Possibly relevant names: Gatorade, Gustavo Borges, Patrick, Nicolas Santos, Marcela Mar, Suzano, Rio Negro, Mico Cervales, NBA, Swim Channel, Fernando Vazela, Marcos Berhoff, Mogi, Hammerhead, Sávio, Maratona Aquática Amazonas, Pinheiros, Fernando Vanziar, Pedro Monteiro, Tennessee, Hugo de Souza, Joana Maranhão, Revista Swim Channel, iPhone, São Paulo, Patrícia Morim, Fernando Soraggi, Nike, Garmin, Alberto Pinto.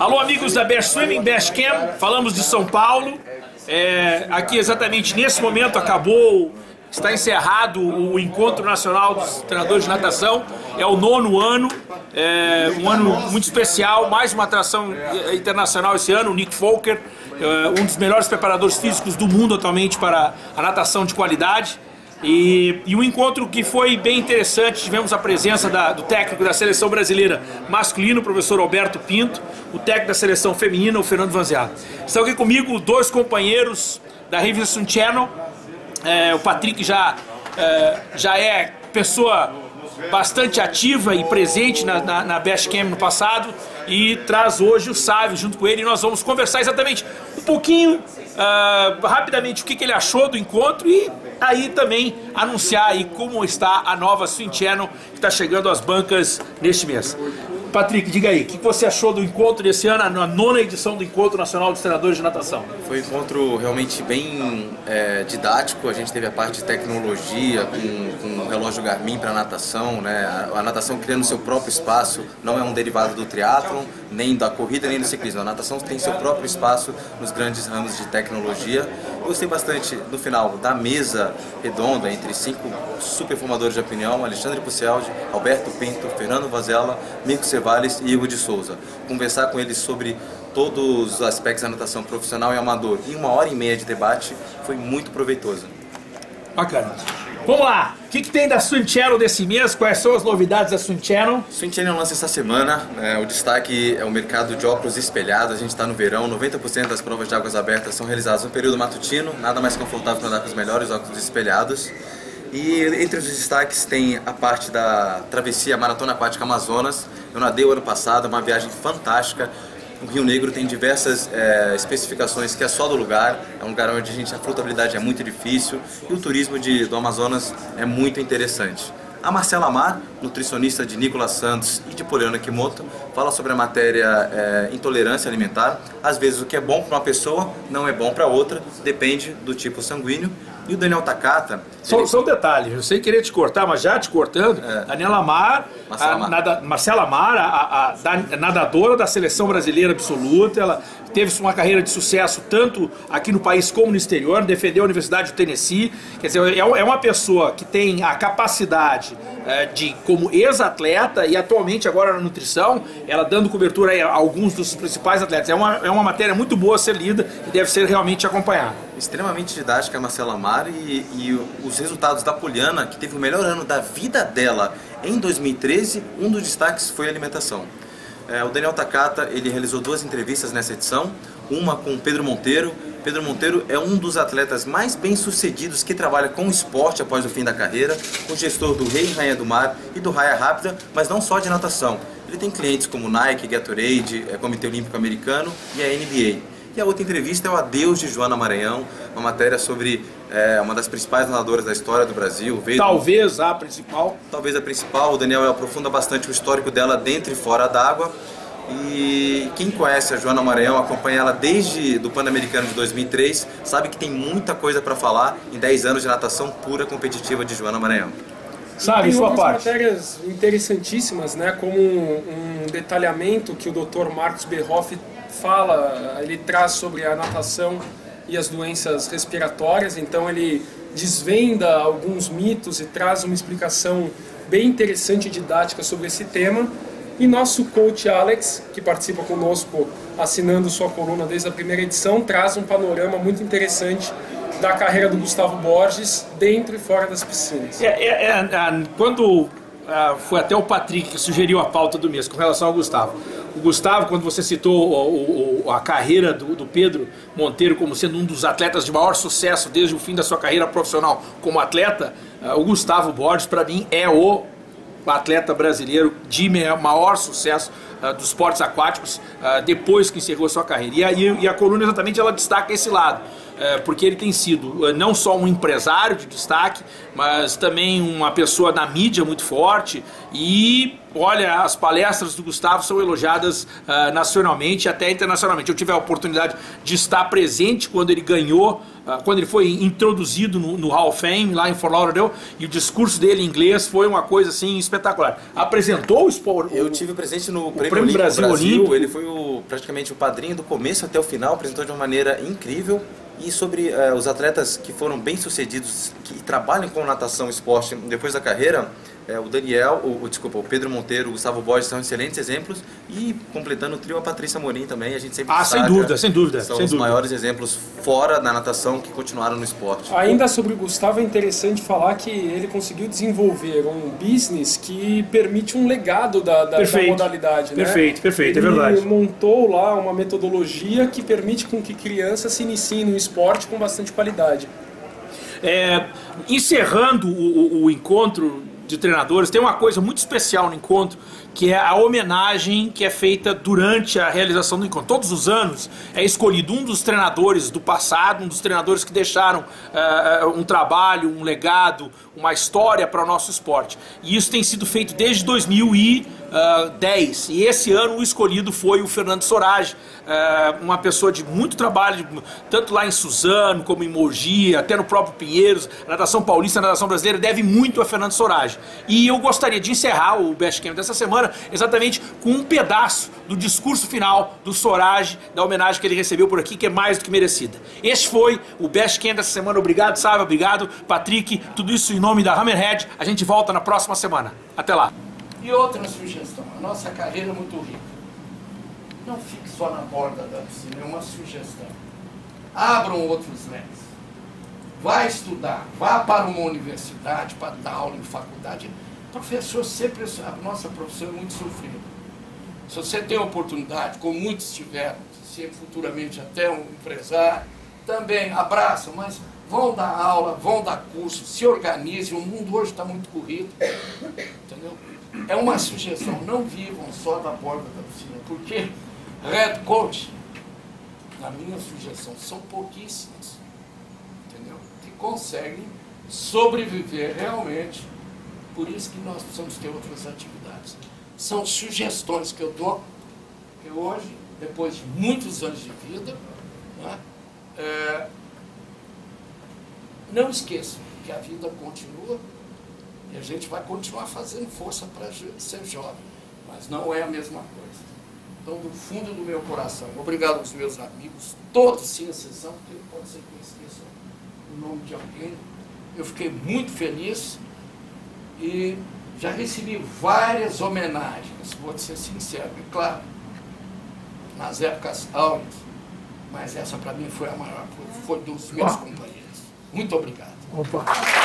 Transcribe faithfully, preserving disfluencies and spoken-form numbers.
Alô, amigos da Best Swimming, Best Cam, falamos de São Paulo. É, aqui exatamente nesse momento acabou, está encerrado o Encontro Nacional dos Treinadores de Natação. É o nono ano, é, um ano muito especial, mais uma atração internacional esse ano, o Nick Folker, é, um dos melhores preparadores físicos do mundo atualmente para a natação de qualidade. E, e um encontro que foi bem interessante, tivemos a presença da, do técnico da seleção brasileira masculino, o professor Alberto Pinto, o técnico da seleção feminina, o Fernando Vanziar. Estão aqui comigo dois companheiros da Revista Swim Channel, é, o Patrick já, é, já é pessoa bastante ativa e presente na, na, na Best Cam no passado, e traz hoje o Sávio junto com ele, e nós vamos conversar exatamente um pouquinho, uh, rapidamente, o que, que ele achou do encontro, e aí também anunciar aí como está a nova Swim Channel, que está chegando às bancas neste mês. Patrick, diga aí, o que você achou do encontro desse ano, a nona edição do Encontro Nacional dos Treinadores de Natação? Foi um encontro realmente bem é, didático, a gente teve a parte de tecnologia, com, com o relógio Garmin para natação, né? A, a natação criando seu próprio espaço, não é um derivado do triatlon, nem da corrida, nem do ciclismo, a natação tem seu próprio espaço nos grandes ramos de tecnologia. Gostei bastante do final da mesa redonda entre cinco super formadores de opinião, Alexandre Pucciardi, Alberto Pinto, Fernando Vazela, Mico Cervales e Hugo de Souza. Conversar com eles sobre todos os aspectos da natação profissional e amador em uma hora e meia de debate foi muito proveitoso. Bacana. Vamos lá, o que, que tem da Swim Channel desse mês? Quais são as novidades da Swim Channel? Swim Channel lança essa semana, né? O destaque é o mercado de óculos espelhados, a gente está no verão, noventa por cento das provas de águas abertas são realizadas no período matutino, nada mais confortável para andar com os melhores óculos espelhados. E entre os destaques tem a parte da travessia Maratona Aquática Amazonas, eu nadei o ano passado, uma viagem fantástica. O Rio Negro tem diversas é, especificações que é só do lugar, é um lugar onde a, gente, a frutabilidade é muito difícil e o turismo de, do Amazonas é muito interessante. A Marcela Mar, nutricionista de Nicolas Santos e de Poliana Kimoto, fala sobre a matéria é, intolerância alimentar. Às vezes o que é bom para uma pessoa não é bom para outra, depende do tipo sanguíneo. E o Daniel Takata... Só, ele... só um detalhe, eu sei querer te cortar, mas já te cortando, é. Daniela Mar, Marcela a, Mar, nada, Marcela Mar a, a, a nadadora da seleção brasileira absoluta, ela teve uma carreira de sucesso tanto aqui no país como no exterior, defendeu a Universidade do Tennessee, quer dizer, é uma pessoa que tem a capacidade é, de, como ex-atleta e atualmente agora na nutrição, ela dando cobertura aí a alguns dos principais atletas. É uma, é uma matéria muito boa a ser lida e deve ser realmente acompanhada. Extremamente didática a Marcela Mar e, e os resultados da Poliana, que teve o melhor ano da vida dela em dois mil e treze, um dos destaques foi a alimentação. É, o Daniel Takata, ele realizou duas entrevistas nessa edição, uma com o Pedro Monteiro. Pedro Monteiro é um dos atletas mais bem-sucedidos que trabalha com o esporte após o fim da carreira, o gestor do Rei Rainha do Mar e do Raia Rápida, mas não só de natação. Ele tem clientes como Nike, Gatorade, Comitê Olímpico Americano e a N B A. E a outra entrevista é o Adeus de Joana Maranhão, uma matéria sobre é, uma das principais nadadoras da história do Brasil. Veio talvez do... a principal. Talvez a principal. O Daniel aprofunda bastante o histórico dela dentro e fora d'água. E quem conhece a Joana Maranhão, acompanha ela desde do Pan-Americano de dois mil e três, sabe que tem muita coisa para falar em dez anos de natação pura competitiva de Joana Maranhão. Sabe, sua parte. Tem outras matérias interessantíssimas, né? Como um, um detalhamento que o doutor Marcos Berhoff fala, ele traz sobre a natação e as doenças respiratórias, então ele desvenda alguns mitos e traz uma explicação bem interessante e didática sobre esse tema. E nosso coach Alex, que participa conosco assinando sua coluna desde a primeira edição, traz um panorama muito interessante da carreira do Gustavo Borges dentro e fora das piscinas. É, é, é, é, quando é, foi até o Patrick que sugeriu a pauta do mês com relação ao Gustavo. O Gustavo, quando você citou o, o, a carreira do, do Pedro Monteiro como sendo um dos atletas de maior sucesso desde o fim da sua carreira profissional como atleta, é, o Gustavo Borges para mim é o atleta brasileiro de maior sucesso uh, dos esportes aquáticos uh, depois que encerrou a sua carreira. E, e, e a coluna exatamente ela destaca esse lado. é, porque ele tem sido não só um empresário de destaque, mas também uma pessoa na mídia muito forte. E olha, as palestras do Gustavo são elogiadas uh, nacionalmente e até internacionalmente. Eu tive a oportunidade de estar presente quando ele ganhou, uh, quando ele foi introduzido no, no Hall of Fame, lá em Fort Lauderdale, e o discurso dele em inglês foi uma coisa assim espetacular. Apresentou o esporte. Eu tive presente no Prêmio, Prêmio Brasil, Brasil Olímpico. Ele foi o, praticamente o padrinho do começo até o final, apresentou de uma maneira incrível. E sobre uh, os atletas que foram bem-sucedidos, que trabalham com natação e esporte depois da carreira, é, o Daniel, o, o, desculpa, o Pedro Monteiro, o Gustavo Borges são excelentes exemplos. E completando o trio, a Patrícia Morim também, a gente sempre Ah, destaca, sem dúvida, sem dúvida. São sem os dúvida. maiores exemplos fora da natação que continuaram no esporte. Ainda sobre o Gustavo, é interessante falar que ele conseguiu desenvolver um business que permite um legado da, da, perfeito, da modalidade. Perfeito, né? perfeito, ele é verdade. Ele montou lá uma metodologia que permite com que crianças se iniciem no esporte com bastante qualidade. É, encerrando o, o, o encontro de treinadores, tem uma coisa muito especial no encontro, que é a homenagem que é feita durante a realização do encontro. Todos os anos é escolhido um dos treinadores do passado, um dos treinadores que deixaram uh, um trabalho, um legado, uma história para o nosso esporte. E isso tem sido feito desde dois mil e dez. E esse ano o escolhido foi o Fernando Soraggi, uh, uma pessoa de muito trabalho, tanto lá em Suzano, como em Mogi, até no próprio Pinheiros. A natação paulista, a natação brasileira deve muito a Fernando Soraggi. E eu gostaria de encerrar o Best Cam dessa semana exatamente com um pedaço do discurso final do Soraggi, da homenagem que ele recebeu por aqui, que é mais do que merecida. Este foi o Best Cam dessa semana. Obrigado, Sávio. Obrigado, Patrick. Tudo isso em nome da Hammerhead. A gente volta na próxima semana. Até lá. E outra sugestão. A nossa carreira é muito rica. Não fique só na borda da piscina. É uma sugestão. Abram outros leques. Vá estudar. Vá para uma universidade, para dar aula em faculdade. Professor sempre, a nossa profissão é muito sofrida. Se você tem a oportunidade, como muitos tiveram, de ser futuramente até um empresário, também abraçam, mas vão dar aula, vão dar curso, se organizem. O mundo hoje está muito corrido, entendeu? É uma sugestão, não vivam só da borda da piscina, porque head coach, na minha sugestão, são pouquíssimos, entendeu? Que conseguem sobreviver realmente. Por isso que nós precisamos ter outras atividades. São sugestões que eu dou, que hoje, depois de muitos anos de vida, né, é, não esqueçam que a vida continua e a gente vai continuar fazendo força para ser jovem, mas não é a mesma coisa. Então, do fundo do meu coração, obrigado aos meus amigos, todos sem exceção, porque pode ser que eu esqueça o nome de alguém. Eu fiquei muito feliz. E já recebi várias homenagens, vou ser sincero, é claro, nas épocas áureas, mas essa para mim foi a maior, foi dos meus companheiros. Muito obrigado. Opa.